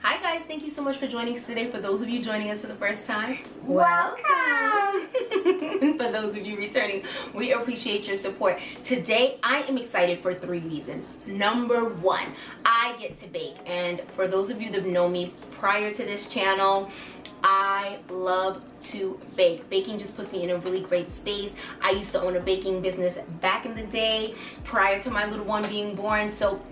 Hi guys, thank you so much for joining us today. For those of you joining us for the first time, welcome. For those of you returning, we appreciate your support. Today I am excited for three reasons. Number one, I get to bake, and for those of you that know me prior to this channel, I love to bake. Baking just puts me in a really great space. I used to own a baking business back in the day prior to my little one being born, so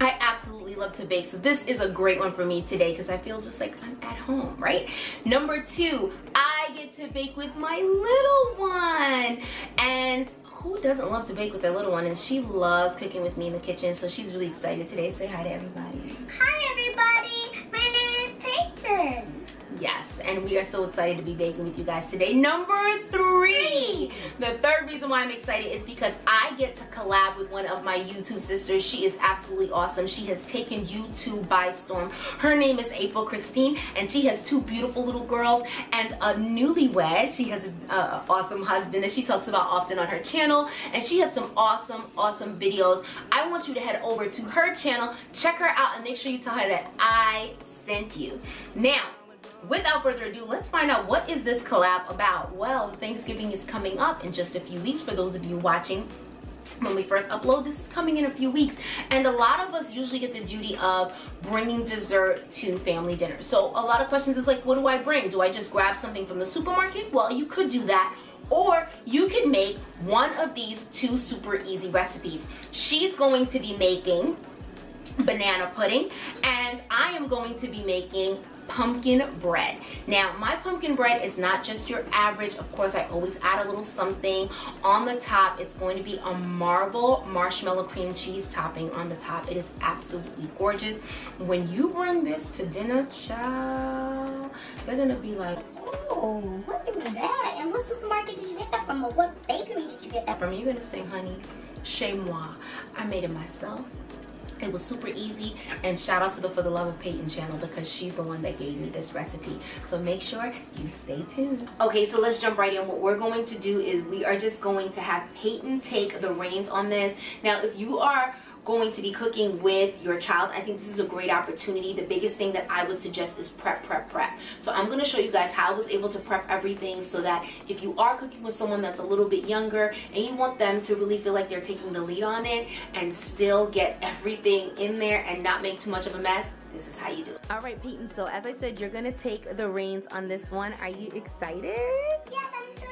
I absolutely love to bake. So this is a great one for me today because I feel just like I'm at home, right? Number two, I get to bake with my little one. And who doesn't love to bake with their little one? And she loves cooking with me in the kitchen, so she's really excited today. Say hi to everybody. Hi everybody, my name is Peyton. Yes, and we are so excited to be baking with you guys today. Number three, the third reason why I'm excited is because I get to collab with one of my YouTube sisters. She is absolutely awesome. She has taken YouTube by storm. Her name is April Kristine, and she has two beautiful little girls and a newlywed. She has an awesome husband that she talks about often on her channel, and she has some awesome, awesome videos. I want you to head over to her channel, check her out, and make sure you tell her that I sent you. Now, without further ado, let's find out, what is this collab about? Well, Thanksgiving is coming up in just a few weeks. For those of you watching when we first upload, this is coming in a few weeks, and a lot of us usually get the duty of bringing dessert to family dinner. So a lot of questions is like, what do I bring? Do I just grab something from the supermarket? Well, you could do that, or you can make one of these two super easy recipes. She's going to be making banana pudding, and I am going to be making pumpkin bread. Now, my pumpkin bread is not just your average. Of course, I always add a little something on the top. It's going to be a marble marshmallow cream cheese topping on the top. It is absolutely gorgeous. When you bring this to dinner, child, they're gonna be like, oh, what is that? And what supermarket did you get that from? Or what bakery did you get that from? You're gonna say, honey, chez moi. I made it myself. It was super easy, and shout out to the For the Love of Peyton channel because she's the one that gave me this recipe. So make sure you stay tuned. Okay, so let's jump right in. What we're going to do is we are just going to have Peyton take the reins on this. Now, if you are going to be cooking with your child, I think this is a great opportunity. The biggest thing that I would suggest is prep. So I'm gonna show you guys how I was able to prep everything so that if you are cooking with someone that's a little bit younger and you want them to really feel like they're taking the lead on it and still get everything in there and not make too much of a mess, this is how you do it. All right, Peyton, so as I said, you're gonna take the reins on this one. Are you excited? Yes, I'm so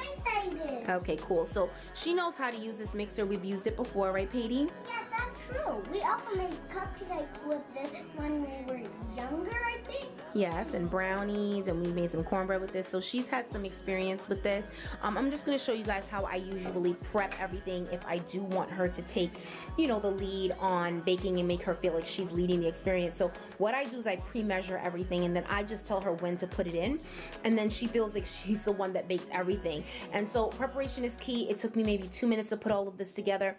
excited. Okay, cool. So she knows how to use this mixer. We've used it before, right, Peyton? Yes, that's true. We also made cupcakes with this when we were younger, I think. Yes, and brownies, and we made some cornbread with this. So she's had some experience with this. I'm just gonna show you guys how I usually prep everything if I do want her to take, you know, the lead on baking and make her feel like she's leading the experience. So what I do is I pre-measure everything, and then I just tell her when to put it in, and then she feels like she's the one that baked everything. And so preparation is key. It took me maybe 2 minutes to put all of this together.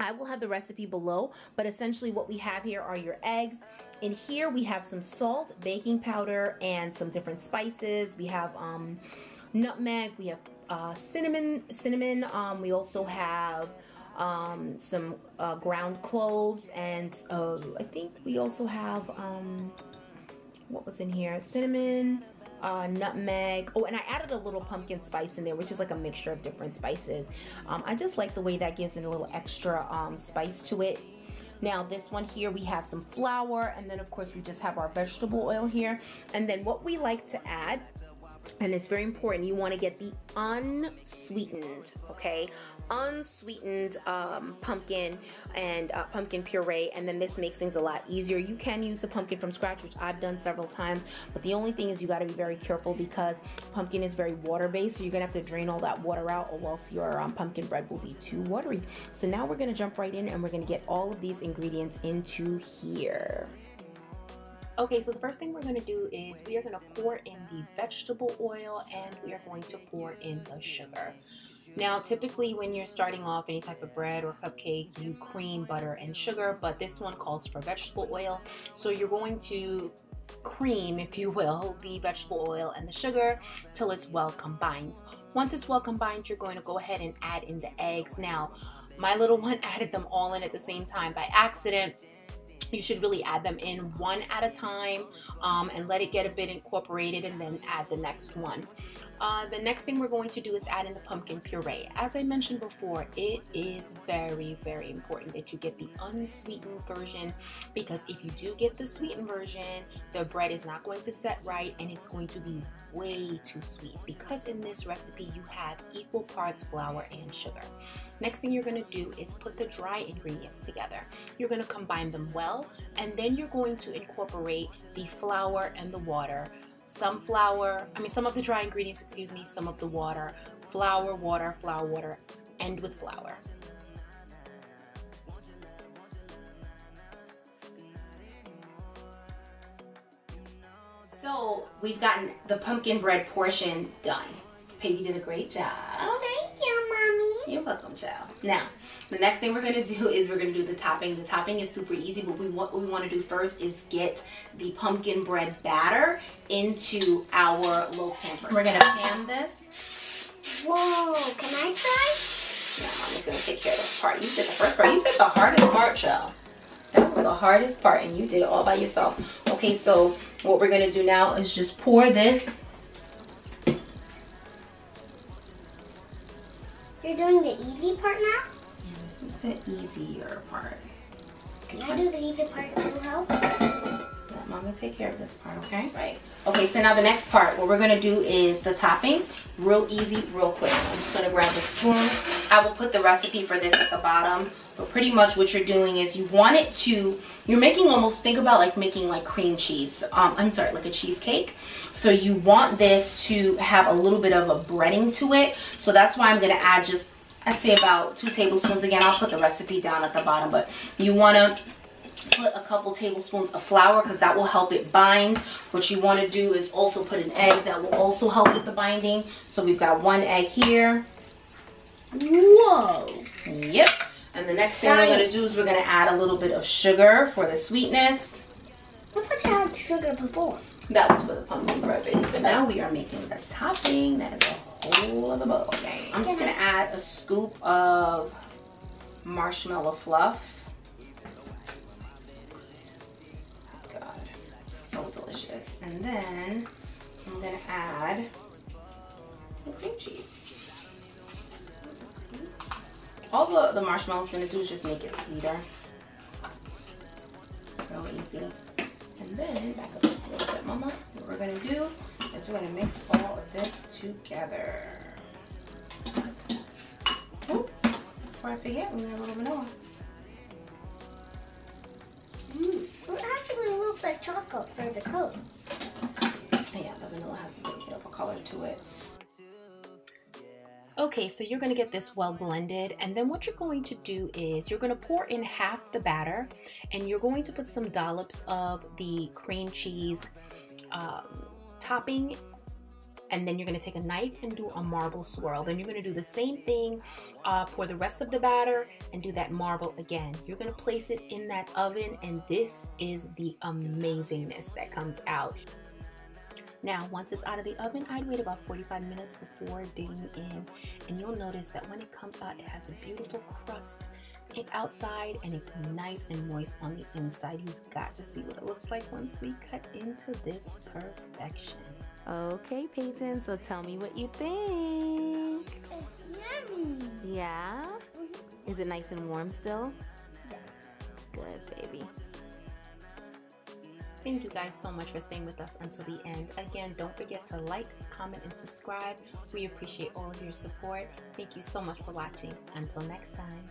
I will have the recipe below, but essentially what we have here are your eggs. In here we have some salt, baking powder, and some different spices. We have nutmeg, we have cinnamon, we also have some ground cloves, and I think we also have what was in here, cinnamon, nutmeg. Oh, and I added a little pumpkin spice in there, which is like a mixture of different spices. I just like the way that gives it a little extra spice to it. Now this one here, we have some flour, and then of course we just have our vegetable oil here. And then what we like to add, and it's very important, you want to get the unsweetened, okay? Unsweetened pumpkin and pumpkin puree, and then this makes things a lot easier. You can use the pumpkin from scratch, which I've done several times, but the only thing is you got to be very careful because pumpkin is very water-based, so you're going to have to drain all that water out, or else your pumpkin bread will be too watery. So now we're going to jump right in, and we're going to get all of these ingredients into here. Okay, so the first thing we're gonna do is we are gonna pour in the vegetable oil, and we are going to pour in the sugar. Now, typically when you're starting off any type of bread or cupcake, you cream, butter, and sugar, but this one calls for vegetable oil. So you're going to cream, if you will, the vegetable oil and the sugar till it's well combined. Once it's well combined, you're going to go ahead and add in the eggs. Now, my little one added them all in at the same time by accident. you should really add them in one at a time and let it get a bit incorporated, and then add the next one. The next thing we're going to do is add in the pumpkin puree. As I mentioned before, it is very, very important that you get the unsweetened version, because if you do get the sweetened version, the bread is not going to set right and it's going to be way too sweet, because in this recipe you have equal parts flour and sugar. Next thing you're going to do is put the dry ingredients together. You're going to combine them well, and then you're going to incorporate the flour and the water. Some of the dry ingredients, some of the water, flour, water, end with flour. So we've gotten the pumpkin bread portion done. Peggy did a great job. Oh, thank you, Mommy. You're welcome, child. Now, the next thing we're going to do is we're going to do the topping. The topping is super easy, but what we want to do first is get the pumpkin bread batter into our loaf hamper. We're going to pan this. Whoa, can I try? Yeah, Mommy's going to take care of this part. You did the first part. You did the hardest part, child. That was the hardest part, and you did it all by yourself. Okay, so what we're going to do now is just pour this. You're doing the easy part now? This is the easier part. Can I do the easy part to help? Let Mama take care of this part, okay? That's right. Okay, so now the next part, what we're going to do is the topping. Real easy, real quick. I'm just going to grab the spoon. I will put the recipe for this at the bottom. But pretty much what you're doing is you want it to, you're making almost, think about like making like cream cheese, like a cheesecake. So you want this to have a little bit of a breading to it. So that's why I'm going to add just, I'd say about 2 tablespoons. Again, I'll put the recipe down at the bottom, but you want to put a couple tablespoons of flour because that will help it bind. What you want to do is also put an egg. That will also help with the binding. So we've got 1 egg here. Whoa. Yep. And the next thing we're going to do is we're going to add a little bit of sugar for the sweetness. I thought you had sugar before. That was for the pumpkin bread, baby. But now we are making the topping. That is a whole other bowl. Okay. I'm just going to add a scoop of marshmallow fluff. God, so delicious. And then I'm going to add the cream cheese. All the marshmallow is going to do is just make it sweeter. Real easy. And then, back up just a little bit, Mama. What we're going to do is we're going to mix all of this together. Oh, before I forget, we need a little vanilla. It actually looks like chocolate for the coat. Yeah, the vanilla has a little bit of a color to it. Okay, so you're gonna get this well blended, and then what you're going to do is you're gonna pour in half the batter, and you're going to put some dollops of the cream cheese topping, and then you're gonna take a knife and do a marble swirl. Then you're gonna do the same thing, pour the rest of the batter and do that marble again. You're gonna place it in that oven, and this is the amazingness that comes out. Now, once it's out of the oven, I'd wait about 45 minutes before dipping in, and you'll notice that when it comes out, it has a beautiful crust outside, and it's nice and moist on the inside. You've got to see what it looks like once we cut into this perfection. Okay, Peyton, so tell me what you think. It's yummy. Yeah? Mm-hmm. Is it nice and warm still? Yes. Good, baby. Thank you guys so much for staying with us until the end. Again, don't forget to like, comment, and subscribe. We appreciate all of your support. Thank you so much for watching. Until next time.